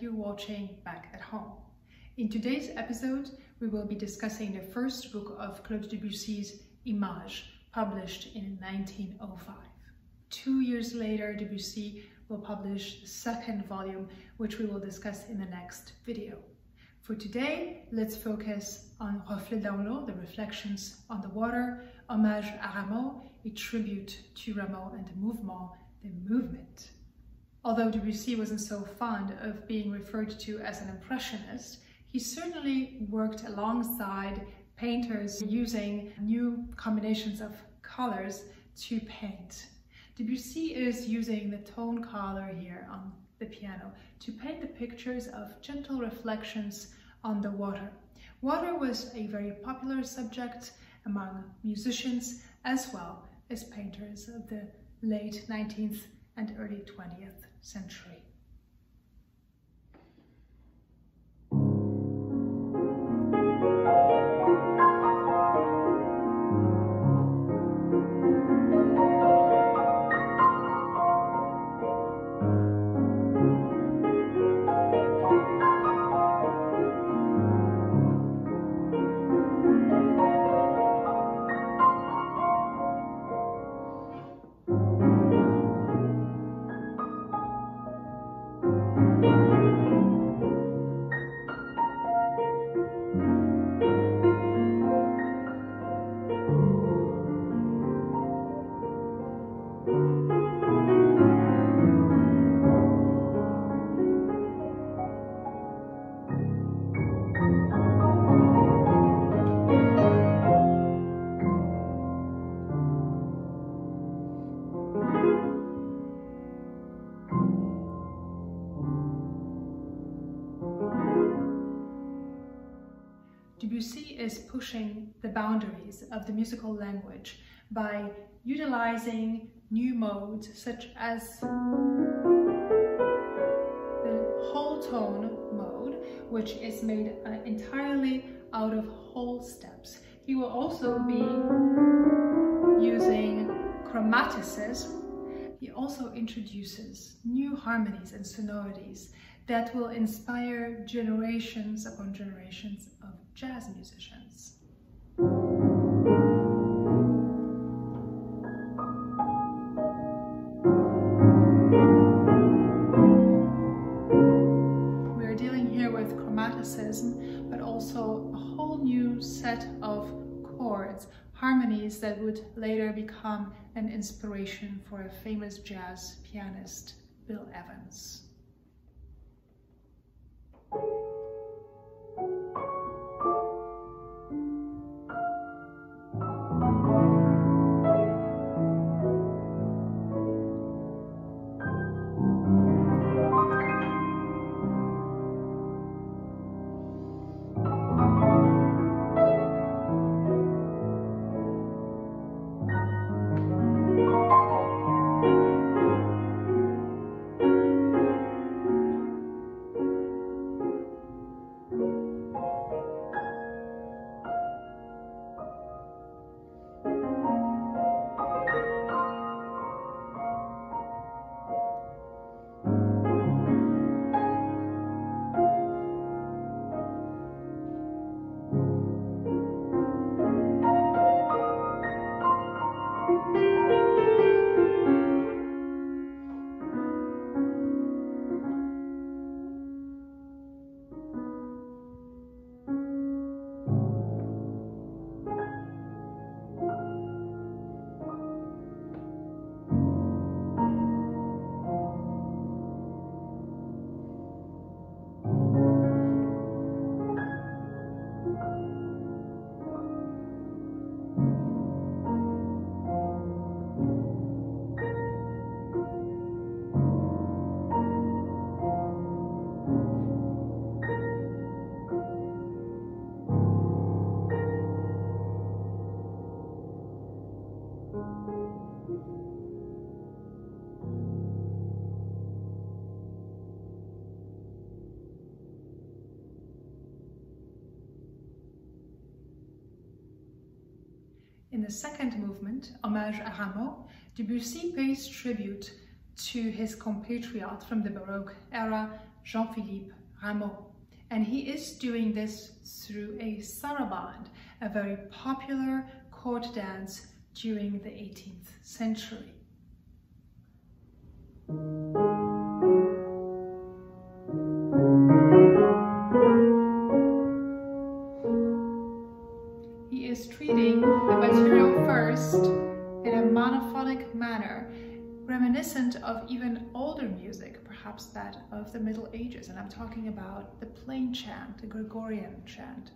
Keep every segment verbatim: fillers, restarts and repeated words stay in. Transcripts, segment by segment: you're watching Back at Home. In today's episode, we will be discussing the first book of Claude Debussy's Images, published in nineteen oh five. Two years later, Debussy will publish the second volume, which we will discuss in the next video. For today, let's focus on Reflets dans l'eau, the reflections on the water, Hommage à Rameau, a tribute to Rameau, and the mouvement, the movement. Although Debussy wasn't so fond of being referred to as an impressionist, he certainly worked alongside painters using new combinations of colors to paint. Debussy is using the tone color here on the piano to paint the pictures of gentle reflections on the water. Water was a very popular subject among musicians as well as painters of the late nineteenth and early twentieth century. Debussy is pushing the boundaries of the musical language by utilizing new modes such as the whole tone mode, which is made uh, entirely out of whole steps. He will also be using chromaticism. He also introduces new harmonies and sonorities that will inspire generations upon generations of jazz musicians. We are dealing here with chromaticism, but also a whole new set of chords, harmonies that would later become an inspiration for a famous jazz pianist, Bill Evans. In the second movement, Hommage à Rameau, Debussy pays tribute to his compatriot from the Baroque era, Jean-Philippe Rameau. And he is doing this through a sarabande, a very popular court dance during the eighteenth century. He is treating the material first in a monophonic manner, reminiscent of even older music, perhaps that of the Middle Ages. And I'm talking about the plain chant, the Gregorian chant.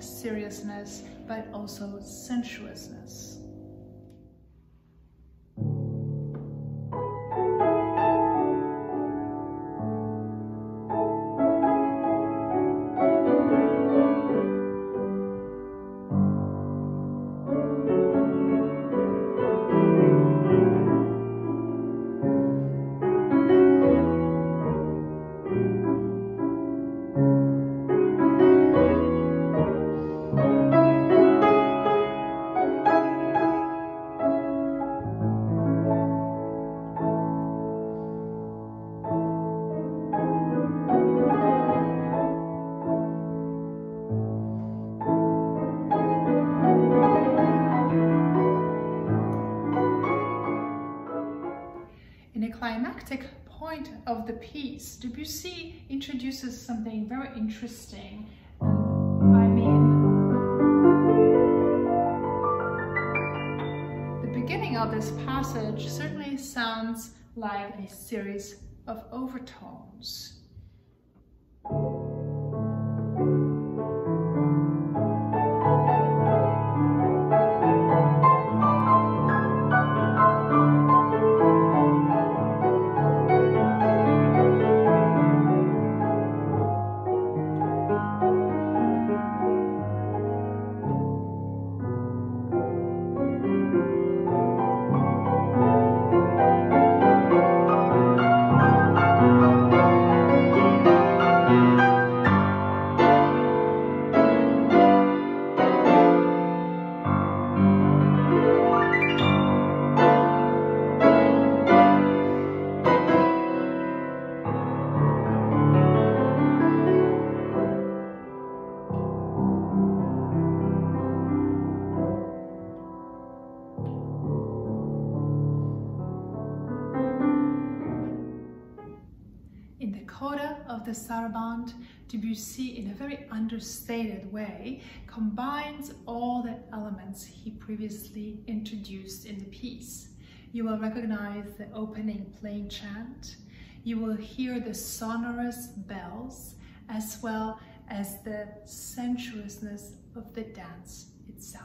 Seriousness, but also sensuousness. Climactic point of the piece, Debussy introduces something very interesting. I mean, the beginning of this passage certainly sounds like a series of overtones. The sarabande, Debussy, in a very understated way, combines all the elements he previously introduced in the piece. You will recognize the opening plain chant, you will hear the sonorous bells, as well as the sensuousness of the dance itself.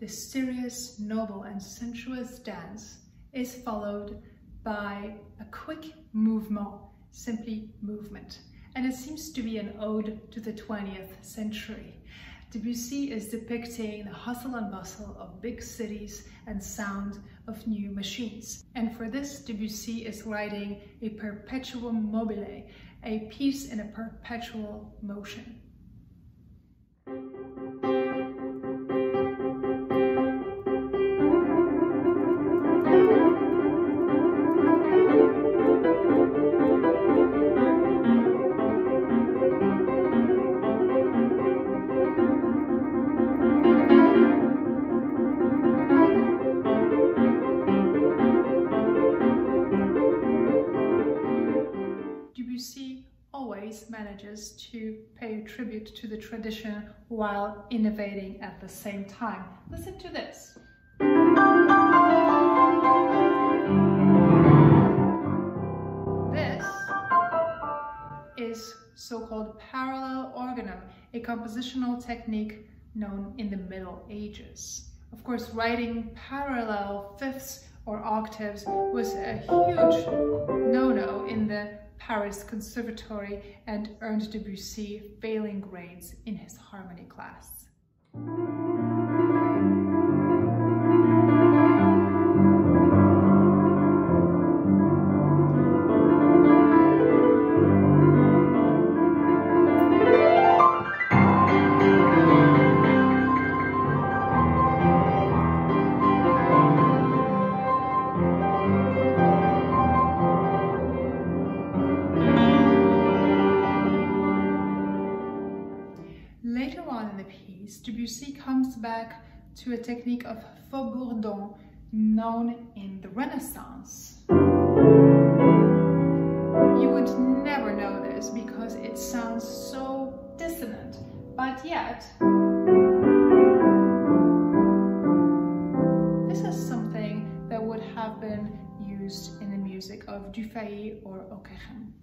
This serious, noble, and sensuous dance is followed by a quick mouvement, simply movement. And it seems to be an ode to the twentieth century. Debussy is depicting the hustle and bustle of big cities and sound of new machines. And for this, Debussy is writing a perpetuum mobile, a piece in a perpetual motion. Thank you. always manages to pay tribute to the tradition while innovating at the same time. Listen to this. This is so-called parallel organum, a compositional technique known in the Middle Ages. Of course, writing parallel fifths or octaves was a huge no-no in the Paris Conservatory and earned Debussy failing grades in his harmony class. Debussy comes back to a technique of faux bourdon known in the Renaissance. You would never know this because it sounds so dissonant, but yet this is something that would have been used in the music of Dufay or Ockeghem.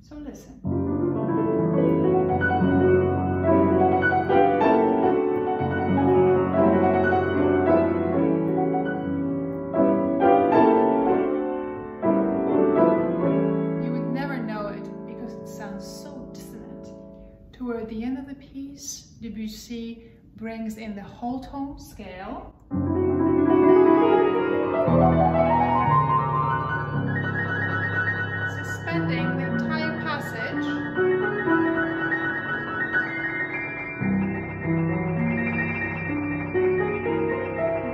So listen. Toward the end of the piece, Debussy brings in the whole tone scale. Suspending the entire passage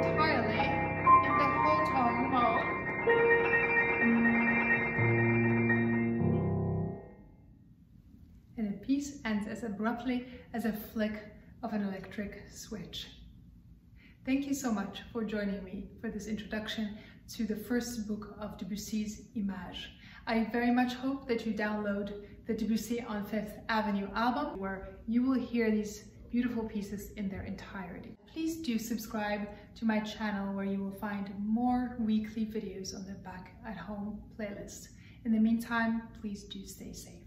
entirely in the whole tone mode. And the piece ends as abruptly as a flick of an electric switch. Thank you so much for joining me for this introduction to the first book of Debussy's Images. I very much hope that you download the Debussy on Fifth Avenue album, where you will hear these beautiful pieces in their entirety. Please do subscribe to my channel, where you will find more weekly videos on the Back at Home playlist. In the meantime, please do stay safe.